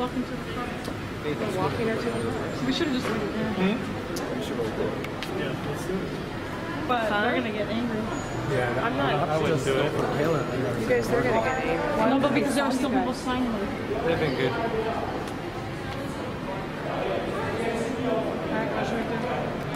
walking to the front. We're walking her to the front. We should have just went there. Mm-hmm. We should have waited there. Yeah, let's do it. But they're going to get angry. Yeah, no, I'm not. I wouldn't do it. You guys, they're going to get angry. No, but because there were still people signing them. They've been good. All right, I'll show you.